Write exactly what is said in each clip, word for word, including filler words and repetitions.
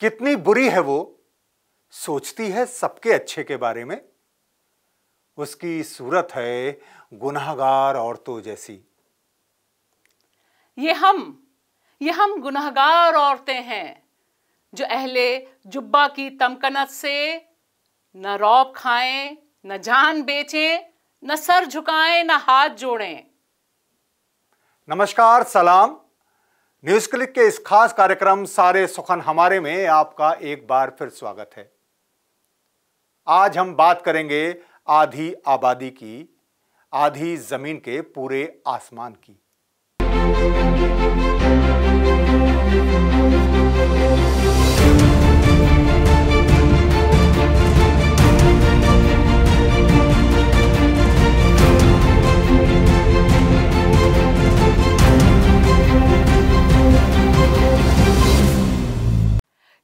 कितनी बुरी है वो, सोचती है सबके अच्छे के बारे में। उसकी सूरत है गुनाहगार औरतों जैसी। ये हम ये हम गुनाहगार औरतें हैं जो अहले जुब्बा की तमकनत से न रौब खाएं, न जान बेचें, न सर झुकाएं, न हाथ जोड़ें। नमस्कार, सलाम। न्यूज़ क्लिक के इस खास कार्यक्रम सारे सुखन हमारे में आपका एक बार फिर स्वागत है। आज हम बात करेंगे आधी आबादी की, आधी जमीन के पूरे आसमान की।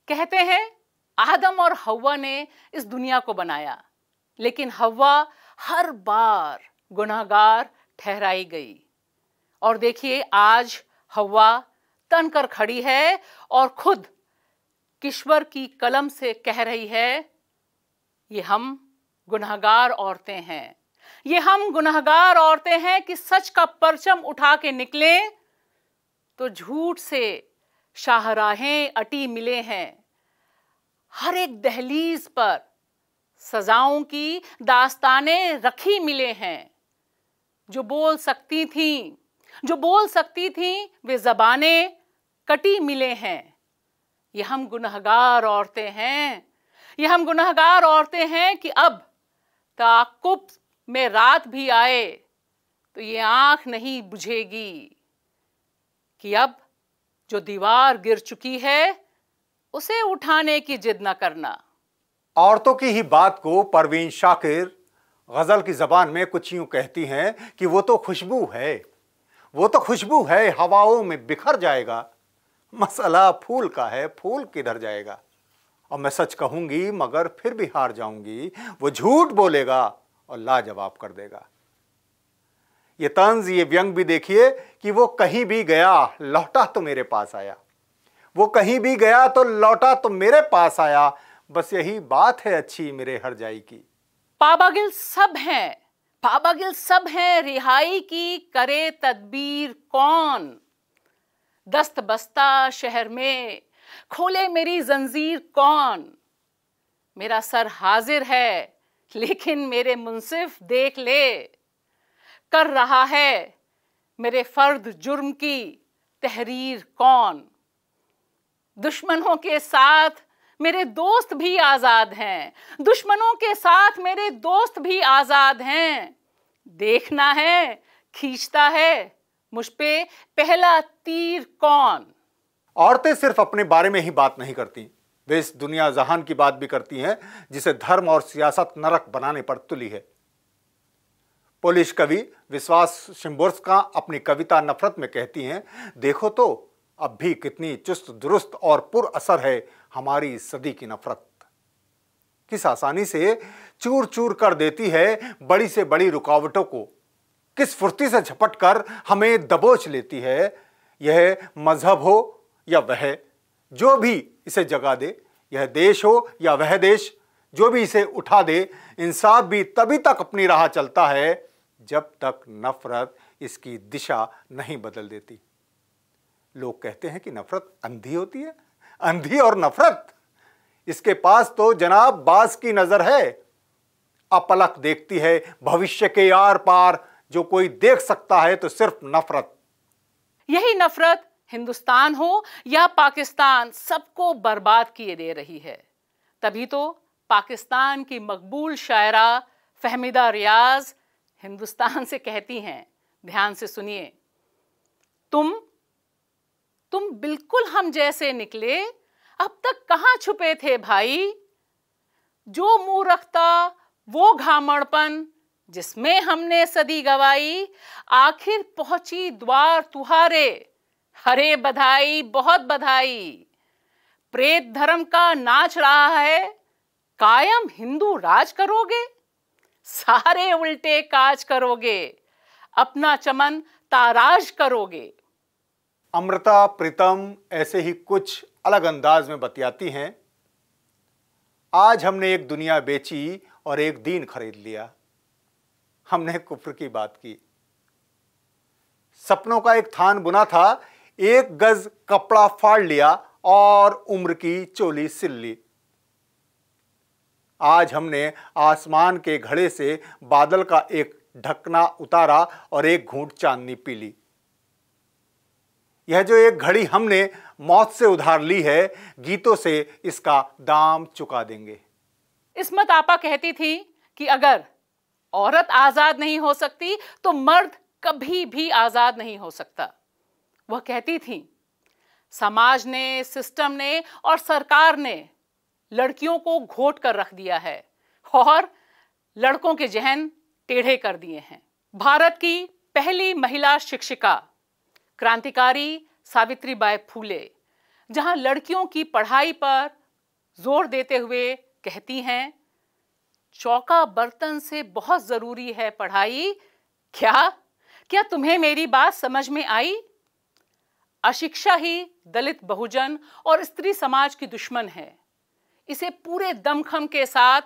कहते हैं आदम और हव्वा ने इस दुनिया को बनाया, लेकिन हव्वा हर बार गुनाहगार ठहराई गई। और देखिए आज हव्वा तन कर खड़ी है और खुद किश्वर की कलम से कह रही है, ये हम गुनाहगार औरतें हैं, ये हम गुनाहगार औरतें हैं कि सच का परचम उठा के निकलें तो झूठ से शाहराहें अटी मिले हैं। हर एक दहलीज पर सजाओं की दास्तानें रखी मिले हैं। जो बोल सकती थीं जो बोल सकती थीं वे ज़बानें कटी मिले हैं। ये हम गुनाहगार औरतें हैं, ये हम गुनाहगार औरतें हैं कि अब ताक़ुब में रात भी आए तो ये आँख नहीं बुझेगी कि अब जो दीवार गिर चुकी है उसे उठाने की जिद न करना। औरतों की ही बात को परवीन शाकिर गज़ल की ज़बान में कुछ यूँ कहती हैं कि वो तो खुशबू है, वो तो खुशबू है, हवाओं में बिखर जाएगा। मसला फूल का है, फूल किधर जाएगा। और मैं सच कहूँगी मगर फिर भी हार जाऊँगी, वो झूठ बोलेगा और लाजवाब कर देगा। ये तंज, ये व्यंग भी देखिए कि वो कहीं भी गया लौटा तो मेरे पास आया, वो कहीं भी गया तो लौटा तो मेरे पास आया, बस यही बात है अच्छी मेरे हर जाई की। पाबागिल सब हैं, पाबागिल सब हैं, रिहाई की करे तदबीर कौन। दस्त बस्ता शहर में खोले मेरी जंजीर कौन। मेरा सर हाजिर है लेकिन मेरे मुंसिफ देख ले। कर रहा है मेरे फर्द जुर्म की तहरीर कौन। दुश्मनों के साथ मेरे दोस्त भी आज़ाद हैं, दुश्मनों के साथ मेरे दोस्त भी आज़ाद हैं। देखना है, खींचता है मुझ पे पहला तीर कौन। औरतें सिर्फ अपने बारे में ही बात नहीं करती, वे इस दुनिया जहान की बात भी करती हैं जिसे धर्म और सियासत नरक बनाने पर तुली है। पोलिश कवि विस्ława शिम्बोर्स्का अपनी कविता नफरत में कहती हैं, देखो तो अब भी कितनी चुस्त दुरुस्त और पुरअसर है हमारी सदी की नफरत। किस आसानी से चूर चूर कर देती है बड़ी से बड़ी रुकावटों को, किस फुर्ती से झपट कर हमें दबोच लेती है। यह मजहब हो या वह, जो भी इसे जगा दे, यह देश हो या वह देश, जो भी इसे उठा दे, इंसाफ भी तभी तक अपनी राह चलता है जब तक नफरत इसकी दिशा नहीं बदल देती। लोग कहते हैं कि नफरत अंधी होती है, अंधी और नफरत, इसके पास तो जनाब बाज की नज़र है। अपलक देखती है भविष्य के आर पार, जो कोई देख सकता है तो सिर्फ नफरत। यही नफरत हिंदुस्तान हो या पाकिस्तान सबको बर्बाद किए दे रही है। तभी तो पाकिस्तान की मकबूल शायरा फहमीदा रियाज हिंदुस्तान से कहती हैं, ध्यान से सुनिए, तुम तुम बिल्कुल हम जैसे निकले, अब तक कहाँ छुपे थे भाई। जो मुंह रखता वो घामड़पन जिसमें हमने सदी गवाई, आखिर पहुंची द्वार तुम्हारे, हरे बधाई बहुत बधाई। प्रेत धर्म का नाच रहा है, कायम हिंदू राज करोगे, सारे उल्टे काज करोगे, अपना चमन ताराज करोगे। अमृता प्रीतम ऐसे ही कुछ अलग अंदाज में बतियाती हैं। आज हमने एक दुनिया बेची और एक दीन खरीद लिया, हमने कुफ्र की बात की, सपनों का एक थान बुना था, एक गज कपड़ा फाड़ लिया और उम्र की चोली सिल ली। आज हमने आसमान के घड़े से बादल का एक ढकना उतारा और एक घूंट चांदनी पी ली। यह जो एक घड़ी हमने मौत से उधार ली है, गीतों से इसका दाम चुका देंगे। इस्मत आपा कहती थी कि अगर औरत आजाद नहीं हो सकती तो मर्द कभी भी आजाद नहीं हो सकता। वह कहती थी समाज ने, सिस्टम ने और सरकार ने लड़कियों को घोट कर रख दिया है और लड़कों के जहन टेढ़े कर दिए हैं। भारत की पहली महिला शिक्षिका क्रांतिकारी सावित्रीबाई फूले जहां लड़कियों की पढ़ाई पर जोर देते हुए कहती हैं चौका बर्तन से बहुत जरूरी है पढ़ाई। क्या क्या तुम्हें मेरी बात समझ में आई? अशिक्षा ही दलित, बहुजन और स्त्री समाज की दुश्मन है। इसे पूरे दमखम के साथ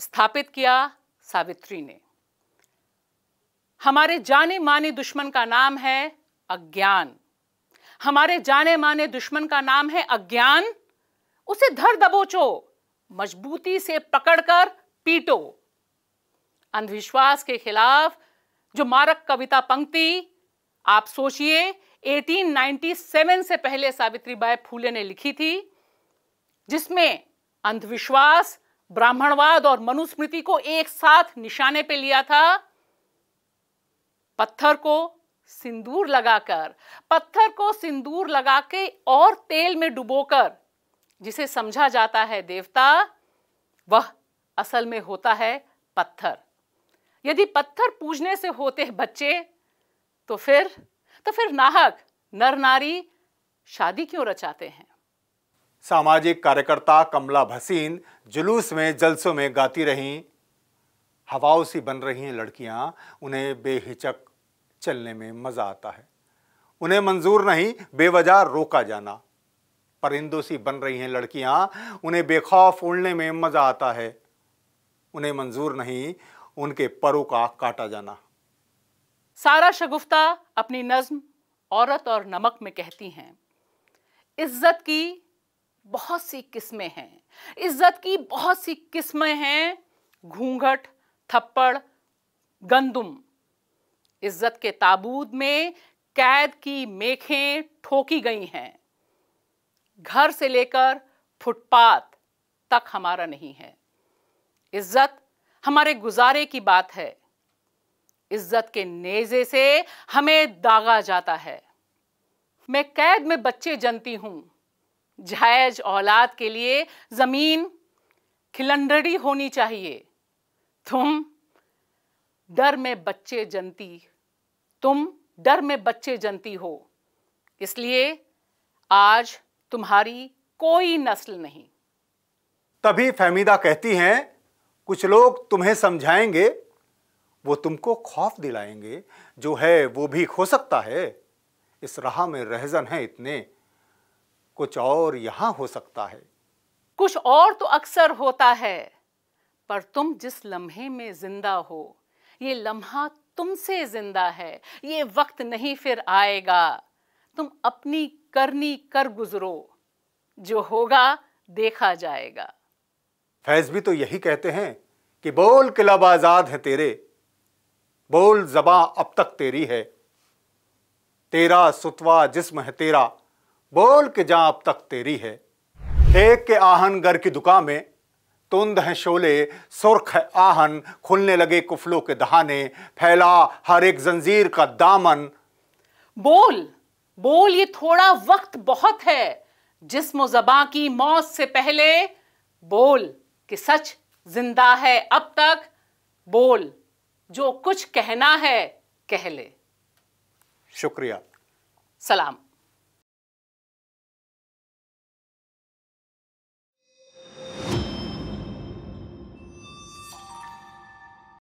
स्थापित किया सावित्री ने। हमारे जाने माने दुश्मन का नाम है अज्ञान। हमारे जाने माने दुश्मन का नाम है अज्ञान। उसे धर दबोचो, मजबूती से पकड़कर पीटो। अंधविश्वास के खिलाफ जो मारक कविता पंक्ति, आप सोचिए अठारह सौ सत्तानवे से पहले सावित्रीबाई फूले ने लिखी थी, जिसमें अंधविश्वास, ब्राह्मणवाद और मनुस्मृति को एक साथ निशाने पे लिया था। पत्थर को सिंदूर लगाकर, पत्थर को सिंदूर लगा के और तेल में डुबोकर जिसे समझा जाता है देवता, वह असल में होता है पत्थर। यदि पत्थर पूजने से होते बच्चे तो फिर तो फिर नाहक नर नारी शादी क्यों रचाते हैं? सामाजिक कार्यकर्ता कमला भसीन जुलूस में, जलसों में गाती रहीं, हवाओं सी बन रही हैं लड़कियां, उन्हें बेहिचक चलने में मज़ा आता है, उन्हें मंजूर नहीं बेवजह रोका जाना। परिंदों सी बन रही हैं लड़कियां, उन्हें बेखौफ उड़ने में मज़ा आता है, उन्हें मंजूर नहीं उनके परों का काटा जाना। सारा शगुफ्ता अपनी नज़्म औरत और नमक में कहती हैं इज्जत की बहुत सी किस्में हैं, इज्जत की बहुत सी किस्में हैं, घूंघट, थप्पड़, गंदुम। इज्जत के ताबूत में कैद की मेखें ठोकी गई हैं। घर से लेकर फुटपाथ तक हमारा नहीं है। इज्जत हमारे गुजारे की बात है। इज्जत के नेज़े से हमें दागा जाता है। मैं कैद में बच्चे जनती हूं, जायज औलाद के लिए जमीन खिलंदड़ी होनी चाहिए। तुम डर में बच्चे जनती तुम डर में बच्चे जनती हो, इसलिए आज तुम्हारी कोई नस्ल नहीं। तभी फहमीदा कहती हैं कुछ लोग तुम्हें समझाएंगे, वो तुमको खौफ दिलाएंगे, जो है वो भी खो सकता है। इस राह में रहजन है इतने, कुछ और यहाँ हो सकता है। कुछ और तो अक्सर होता है, पर तुम जिस लम्हे में जिंदा हो ये लम्हा तुमसे जिंदा है। ये वक्त नहीं फिर आएगा, तुम अपनी करनी कर गुजरो, जो होगा देखा जाएगा। फैज भी तो यही कहते हैं कि बोल के लब आजाद है तेरे, बोल जबां अब तक तेरी है, तेरा सुतवा जिस्म है तेरा, बोल के जां अब तक तेरी है। देख के आहन गर की दुकान में तुंद है शोले, सुर्ख है आहन, खुलने लगे कुफलों के दहाने, फैला हर एक जंजीर का दामन। बोल बोल ये थोड़ा वक्त बहुत है, जिस्म ज़बां की मौत से पहले बोल कि सच जिंदा है अब तक, बोल जो कुछ कहना है कह ले। शुक्रिया। सलाम।